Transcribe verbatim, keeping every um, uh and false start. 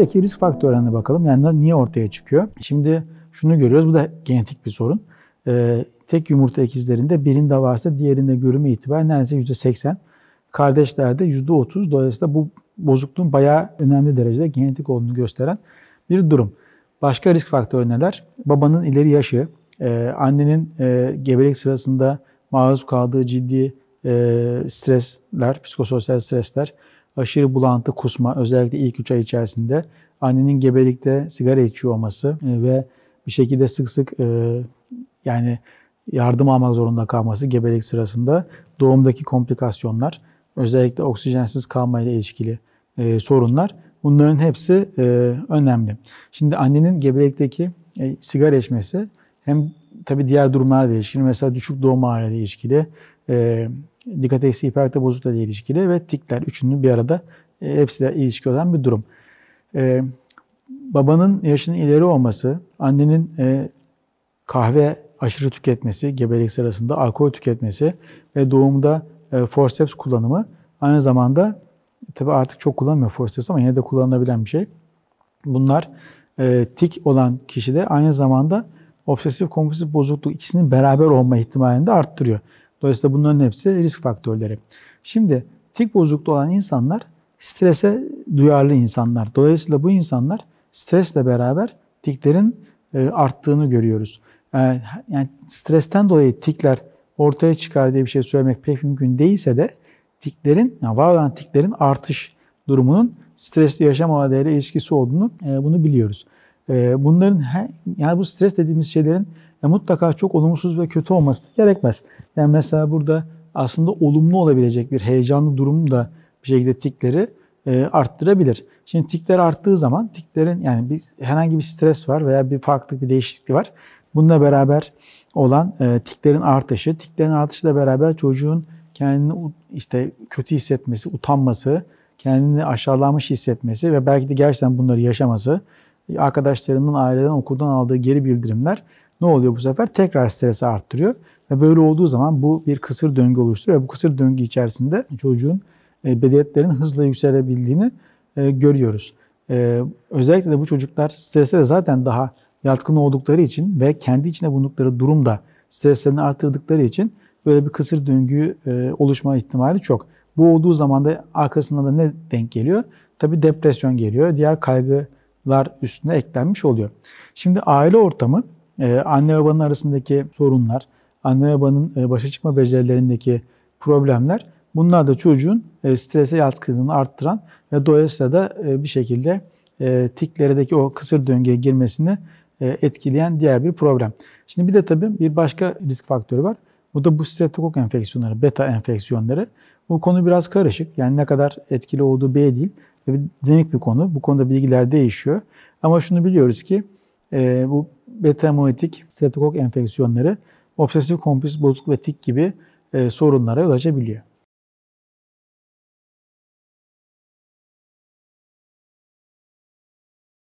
Peki risk faktörlerine bakalım. Yani niye ortaya çıkıyor? Şimdi şunu görüyoruz, bu da genetik bir sorun. Ee, tek yumurta ikizlerinde birinde varsa diğerinde görünme itibariyle neredeyse yüzde seksen. Kardeşlerde yüzde otuz. Dolayısıyla bu bozukluğun bayağı önemli derecede genetik olduğunu gösteren bir durum. Başka risk faktörü neler? Babanın ileri yaşı, e, annenin e, gebelik sırasında maruz kaldığı ciddi e, stresler, psikososyal stresler, aşırı bulantı, kusma, özellikle ilk üç ay içerisinde, annenin gebelikte sigara içiyor olması e, ve bir şekilde sık sık e, yani yardım almak zorunda kalması gebelik sırasında, doğumdaki komplikasyonlar, özellikle oksijensiz kalmayla ilişkili e, sorunlar, bunların hepsi e, önemli. Şimdi annenin gebelikteki e, sigara içmesi hem tabii diğer durumlarla ilişkili, mesela düşük doğum ağırlığıyla ilişkili, e, dikkat eksikliği, hiperaktivite bozukluğuyla ilişkili ve tikler, üçünün bir arada e, hepsiyle ilişki olan bir durum. E, babanın yaşının ileri olması, annenin e, kahve aşırı tüketmesi, gebelik sırasında alkol tüketmesi ve doğumda e, forceps kullanımı, aynı zamanda tabii artık çok kullanmıyor forceps ama yine de kullanılabilen bir şey. Bunlar e, tik olan kişide aynı zamanda obsesif kompulsif bozukluk, ikisinin beraber olma ihtimalini de arttırıyor. Dolayısıyla bunların hepsi risk faktörleri. Şimdi tik bozukluğu olan insanlar strese duyarlı insanlar. Dolayısıyla bu insanlar stresle beraber tiklerin e, arttığını görüyoruz. Yani, yani stresten dolayı tikler ortaya çıkar diye bir şey söylemek pek mümkün değilse de tiklerin, yani var olan tiklerin artış durumunun stresli yaşam olaylarıyla ilişkisi olduğunu e, bunu biliyoruz. E, bunların he, yani bu stres dediğimiz şeylerin e, mutlaka çok olumsuz ve kötü olması gerekmez. Yani mesela burada aslında olumlu olabilecek bir heyecanlı durum da bir şekilde tikleri e, arttırabilir. Şimdi tikler arttığı zaman tiklerin yani bir, herhangi bir stres var veya bir farklılık, bir değişiklik var. Bununla beraber olan e, tiklerin artışı, tiklerin artışıyla beraber çocuğun kendini işte kötü hissetmesi, utanması, kendini aşağılanmış hissetmesi ve belki de gerçekten bunları yaşaması, arkadaşlarından, aileden, okuldan aldığı geri bildirimler ne oluyor bu sefer? Tekrar stresi arttırıyor ve böyle olduğu zaman bu bir kısır döngü oluşturuyor. Bu kısır döngü içerisinde çocuğun e, bedenlerinin hızla yükselebildiğini e, görüyoruz. E, özellikle de bu çocuklar strese de zaten daha yatkın oldukları için ve kendi içine bulundukları durumda streslerini arttırdıkları için böyle bir kısır döngü e, oluşma ihtimali çok. Bu olduğu zaman da arkasından da ne denk geliyor? Tabii depresyon geliyor. Diğer kaygılar üstüne eklenmiş oluyor. Şimdi aile ortamı, e, anne ve babanın arasındaki sorunlar, anne ve babanın e, başa çıkma becerilerindeki problemler, bunlar da çocuğun e, strese yatkınlığını arttıran ve dolayısıyla da e, bir şekilde e, tiklerdeki o kısır döngüye girmesini etkileyen diğer bir problem. Şimdi bir de tabii bir başka risk faktörü var. Bu da bu streptokok enfeksiyonları, beta enfeksiyonları. Bu konu biraz karışık. Yani ne kadar etkili olduğu belli değil. Tabii dinamik bir konu. Bu konuda bilgiler değişiyor. Ama şunu biliyoruz ki e, bu beta hemolitik streptokok enfeksiyonları obsesif kompulsif bozukluk ve tik gibi e, sorunlara yol açabiliyor.